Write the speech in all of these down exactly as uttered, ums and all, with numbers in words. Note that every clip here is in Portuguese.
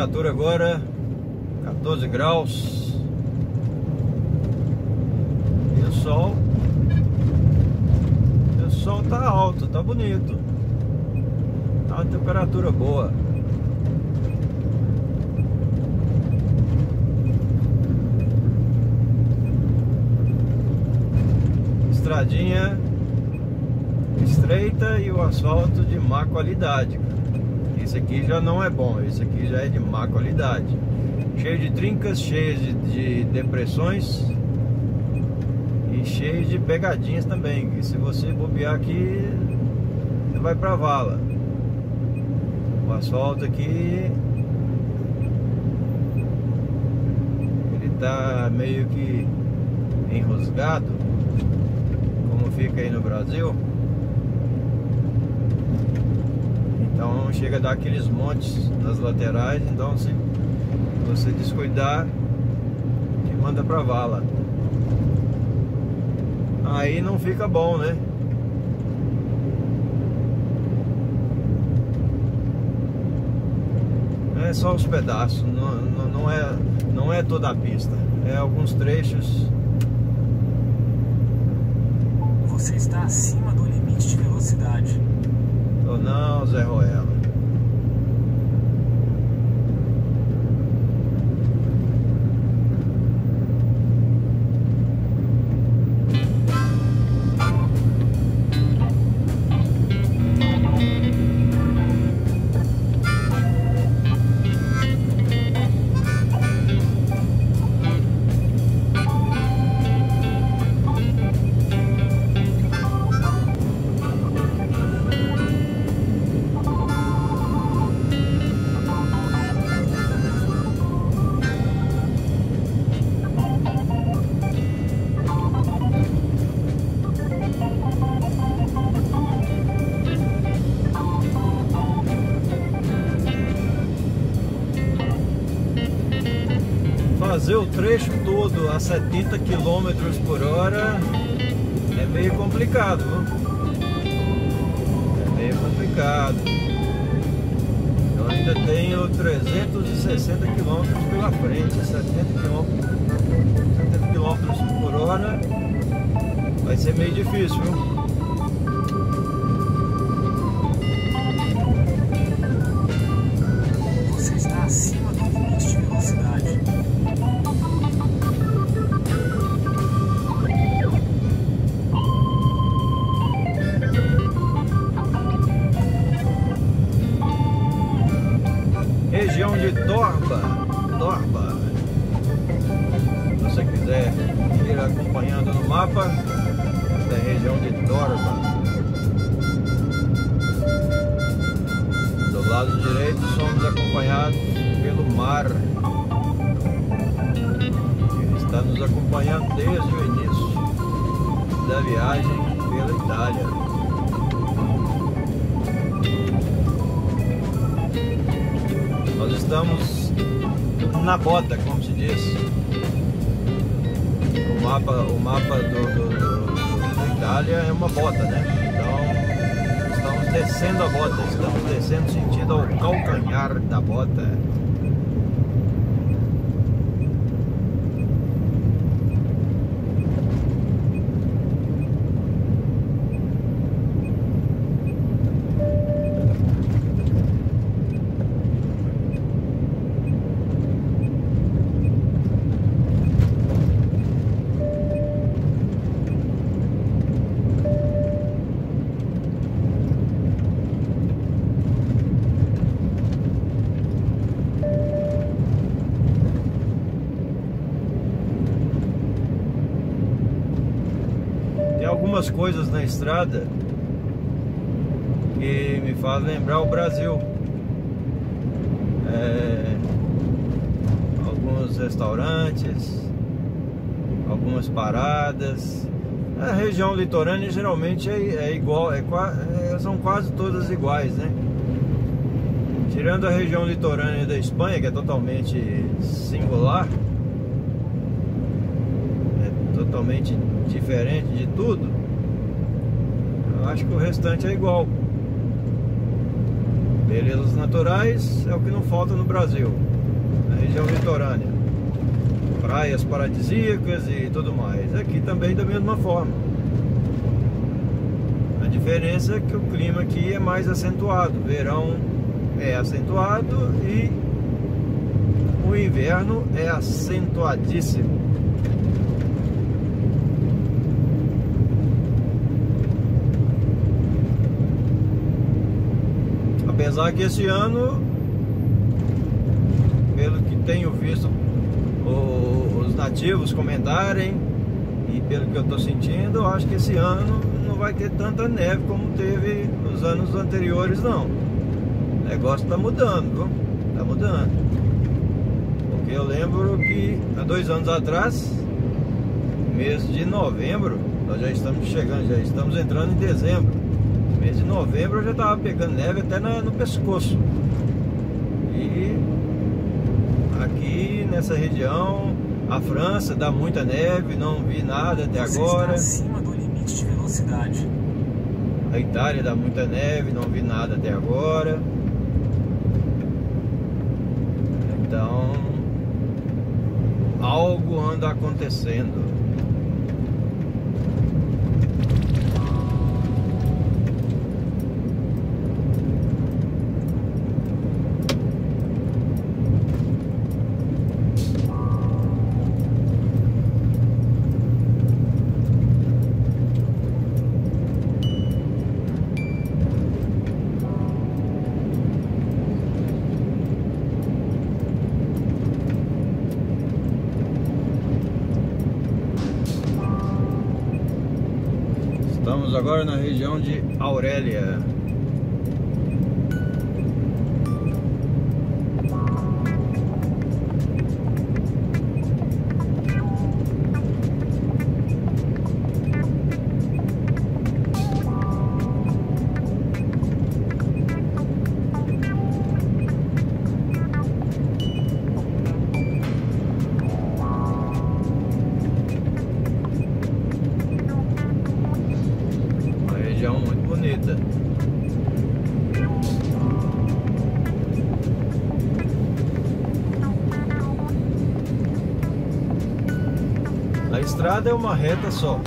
temperatura agora quatorze graus. E o sol, o sol tá alto, tá bonito. Tá uma temperatura boa. Estradinha estreita e o asfalto de má qualidade. Isso aqui já não é bom, isso aqui já é de má qualidade. Cheio de trincas, cheio de, de depressões e cheio de pegadinhas também. E se você bobear aqui, você vai pra vala. O asfalto aqui, ele tá meio que enroscado, como fica aí no Brasil. Então chega a dar aqueles montes nas laterais. Então se você descuidar, te manda pra vala. Aí não fica bom, né? Não é só os pedaços, não, não, é, não é toda a pista. É alguns trechos. Você está acima do limite de velocidade. Ou não, Zé Ruela. Fazer o trecho todo a setenta quilômetros por hora é meio complicado, viu? É meio complicado. Eu ainda tenho trezentos e sessenta quilômetros pela frente. Setenta quilômetros por hora vai ser meio difícil, viu? Dorba, Dorba. Se você quiser ir acompanhando no mapa, da região de Dorba. Do lado direito somos acompanhados pelo mar. Ele está nos acompanhando desde o início da viagem pela Itália. Estamos na bota, como se diz. O mapa, o mapa do, do, do, da Itália é uma bota, né? Então estamos descendo a bota, estamos descendo sentido ao calcanhar da bota. Algumas coisas na estrada que me faz lembrar o Brasil. É, alguns restaurantes, algumas paradas. A região litorânea geralmente é, é igual, é, é, são quase todas iguais, né? Tirando a região litorânea da Espanha, que é totalmente singular, é totalmente diferente de tudo. Eu acho que o restante é igual. Belezas naturais é o que não falta no Brasil, na região litorânea. Praias paradisíacas e tudo mais. Aqui também da mesma forma. A diferença é que o clima aqui é mais acentuado. Verão é acentuado e o inverno é acentuadíssimo. Apesar que esse ano, pelo que tenho visto os nativos comentarem e pelo que eu estou sentindo, eu acho que esse ano não vai ter tanta neve como teve nos anos anteriores, não. O negócio está mudando, viu? Está mudando. Porque eu lembro que há dois anos atrás, mês de novembro, nós já estamos chegando, já estamos entrando em dezembro. Mês de novembro eu já estava pegando neve até na, no pescoço. E aqui nessa região, a França dá muita neve, não vi nada até agora. Você está acima do limite de velocidade. A Itália dá muita neve, não vi nada até agora. Então, algo anda acontecendo. Estamos agora na região de Aurélia. A estrada é uma reta só.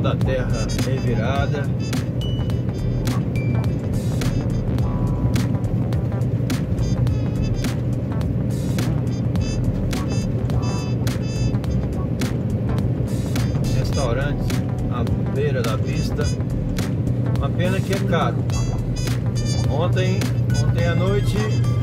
Da terra revirada. Restaurantes à beira da pista. Uma pena que é caro. Ontem, ontem à noite,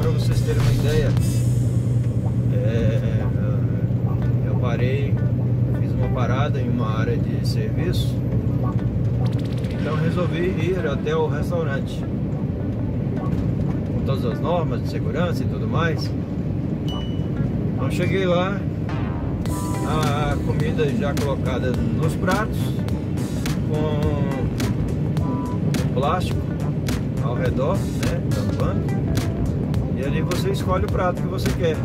para vocês terem uma ideia, é, eu parei, uma parada em uma área de serviço, então resolvi ir até o restaurante com todas as normas de segurança e tudo mais. Então cheguei lá, a comida já colocada nos pratos, com plástico ao redor, né, tampando, e ali você escolhe o prato que você quer.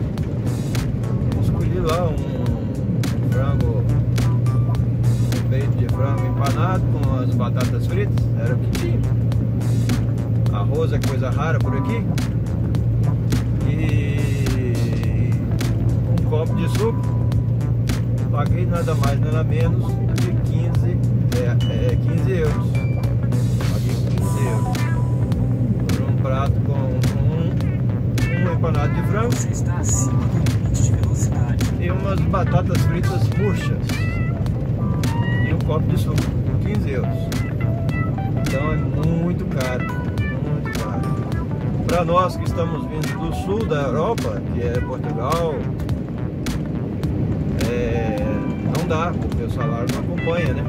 lá um frango, um peito de frango empanado com as batatas fritas, era o que tinha. Arroz é coisa rara por aqui. E um copo de suco. Paguei nada mais, nada menos do que quinze euros. Paguei quinze euros por um prato com um, um empanado de frango. Você está acima do limite de velocidade. E umas batatas fritas murchas. E um copo de suco. quinze euros. Então é muito caro. Muito caro. Para nós que estamos vindo do sul da Europa, que é Portugal, é, não dá, porque o salário não acompanha, né?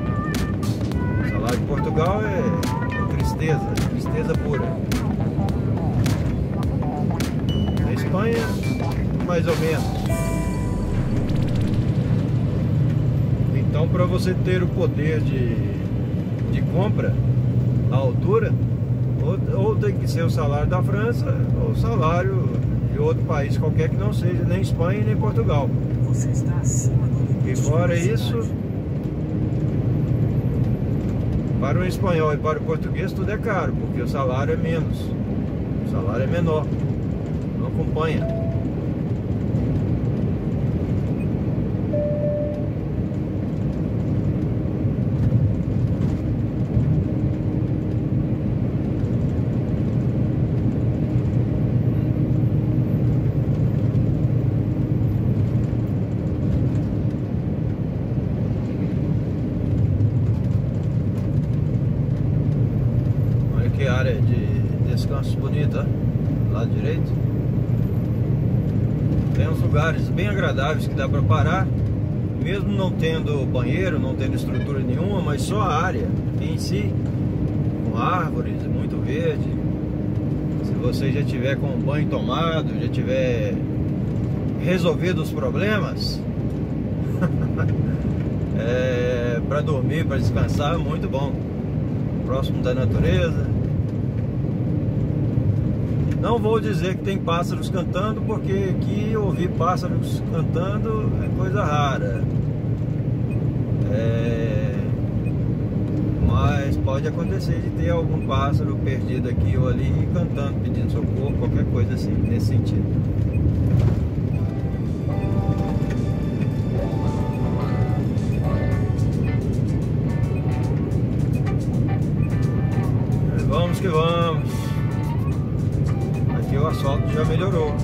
O salário de Portugal é, é tristeza, é tristeza pura. Na Espanha, mais ou menos. Então, para você ter o poder de, de compra à altura, ou, ou tem que ser o salário da França, ou o salário de outro país qualquer que não seja, nem Espanha nem Portugal. Você está acima do limite. E fora isso, para o espanhol e para o português tudo é caro, porque o salário é menos, o salário é menor, não acompanha. Área de descanso bonita do lado direito. Tem uns lugares bem agradáveis que dá para parar, mesmo não tendo banheiro, não tendo estrutura nenhuma, mas só a área em si, com árvores, muito verde. Se você já tiver com o banho tomado, já tiver resolvido os problemas, é, para dormir, para descansar, muito bom, próximo da natureza. Não vou dizer que tem pássaros cantando, porque aqui ouvir pássaros cantando é coisa rara. É... Mas pode acontecer de ter algum pássaro perdido aqui ou ali cantando, pedindo socorro, qualquer coisa assim, nesse sentido. Vamos que vamos! O asfalto já melhorou.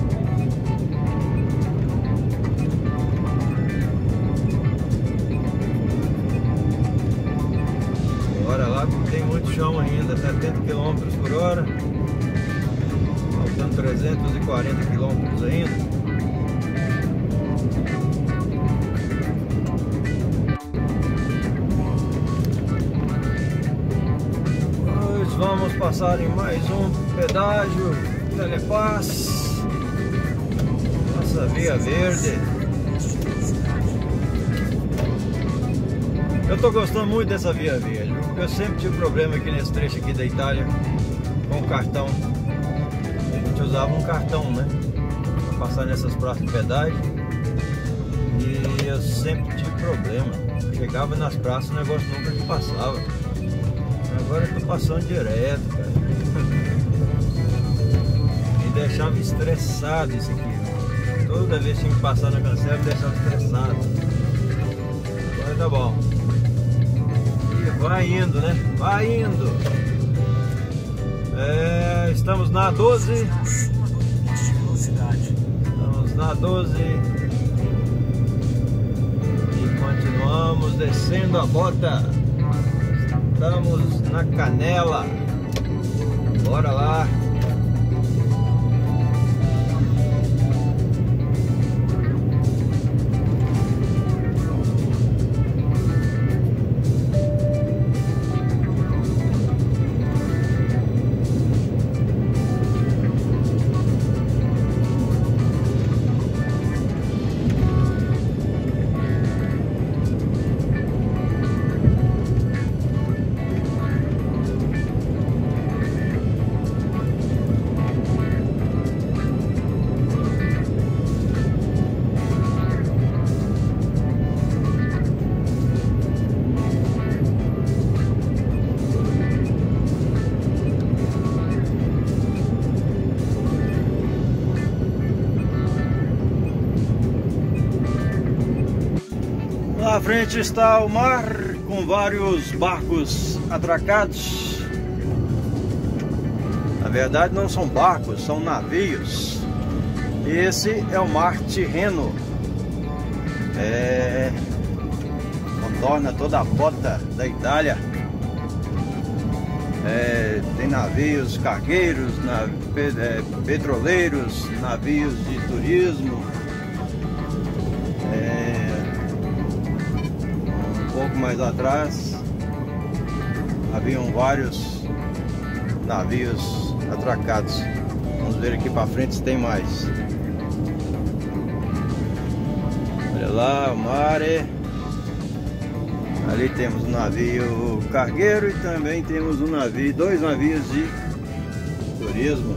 Bora lá, tem muito chão ainda, setenta quilômetros por hora. Faltando trezentos e quarenta quilômetros ainda. Nós vamos passar em mais um pedágio. Telepass, nossa Via Verde. Eu tô gostando muito dessa Via Verde, porque eu sempre tive problema aqui nesse trecho aqui da Itália com o cartão. A gente usava um cartão, né, pra passar nessas praças de pedágio, e eu sempre tive problema. Chegava nas praças, o negócio nunca me passava. Agora eu tô passando direto, cara. Deixava estressado isso aqui. Toda vez que tinha que passar na cancela, deixava estressado. Agora tá bom. E vai indo, né? Vai indo. É, estamos na doze. Estamos na doze. E continuamos descendo a bota. Estamos na Canela. Bora lá. frente está o mar, com vários barcos atracados. Na verdade não são barcos, são navios. Esse é o Mar Tirreno. É... contorna toda a rota da Itália. É... Tem navios cargueiros, nav... petroleiros, navios de turismo. É... Um pouco mais atrás haviam vários navios atracados. Vamos ver aqui para frente se tem mais. Olha lá, o mare. Ali temos um navio cargueiro e também temos um navio, dois navios de turismo.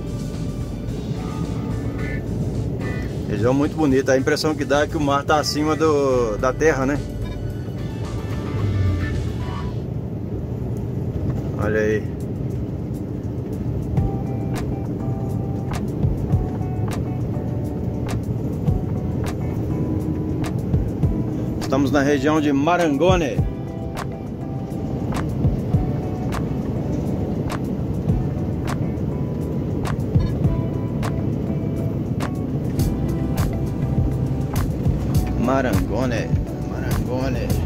Região muito bonita. A impressão que dá é que o mar está acima do, da terra, né? Olha aí. Estamos na região de Marangone. Marangone, Marangone.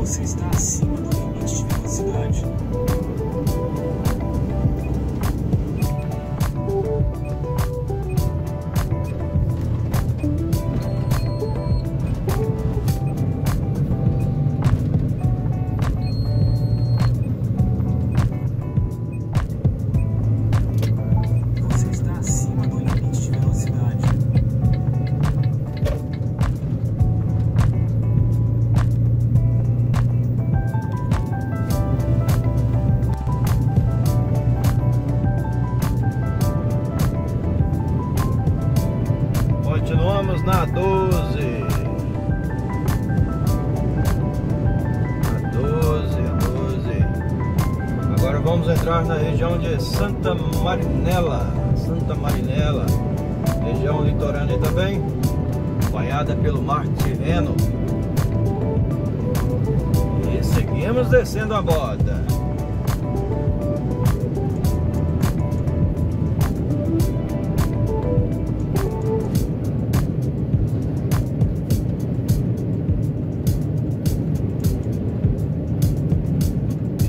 Você está acima do limite de velocidade. Você está acima do limite de velocidade. Continuamos na doze. Na doze, a doze. Agora vamos entrar na região de Santa Marinella. Santa Marinella. Região litorânea também, banhada pelo Mar Tirreno. E seguimos descendo a borda.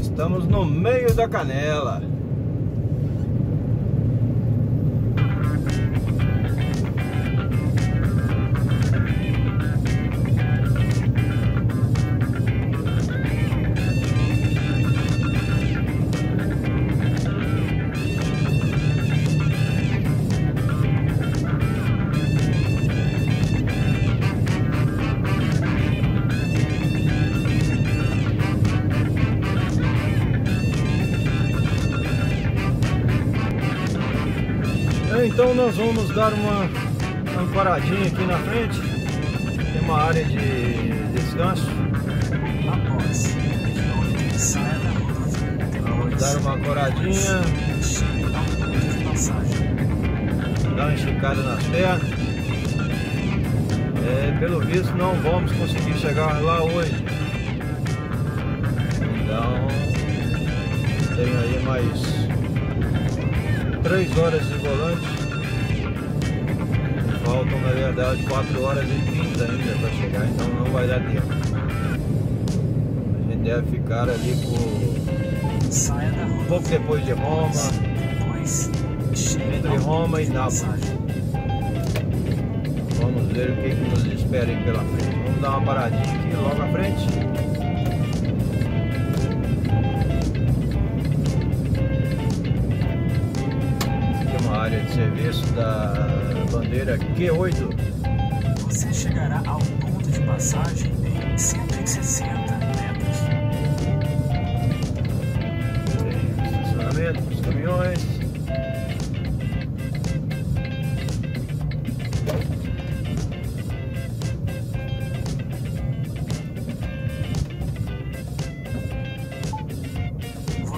Estamos no meio da canela. Então nós vamos dar uma ancoradinha aqui na frente. Tem uma área de descanso. Após vamos dar uma ancoradinha, dar uma esticada nas pernas. É, pelo visto não vamos conseguir chegar lá hoje. Então tem aí mais três horas de volante. Faltam na verdade quatro horas e quinze ainda para chegar, então não vai dar tempo. A gente deve ficar ali por Saia da Roma, um pouco depois de Roma, depois, entre Roma e Nápoles. Vamos ver o que, que nos espera aí pela frente. Vamos dar uma paradinha aqui logo à frente. Área de serviço da bandeira Q oito. Você chegará ao ponto de passagem em cento e sessenta metros. Tem estacionamento para os caminhões.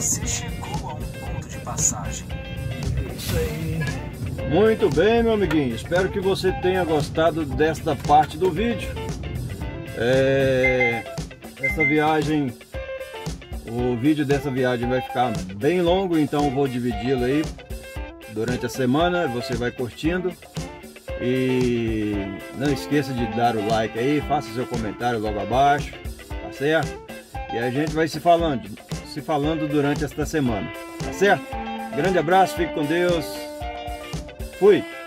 Você chegou a um ponto de passagem. Isso aí. Muito bem, meu amiguinho. Espero que você tenha gostado desta parte do vídeo. É... Essa viagem... O vídeo dessa viagem vai ficar bem longo, então vou dividi-lo aí durante a semana. Você vai curtindo. E não esqueça de dar o like aí, faça seu comentário logo abaixo, tá certo? E a gente vai se falando, se falando durante esta semana, tá certo? Grande abraço, fique com Deus, fui!